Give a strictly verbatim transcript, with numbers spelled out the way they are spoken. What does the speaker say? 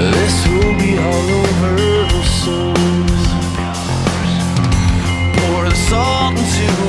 This will be all over our souls. Pour the salt into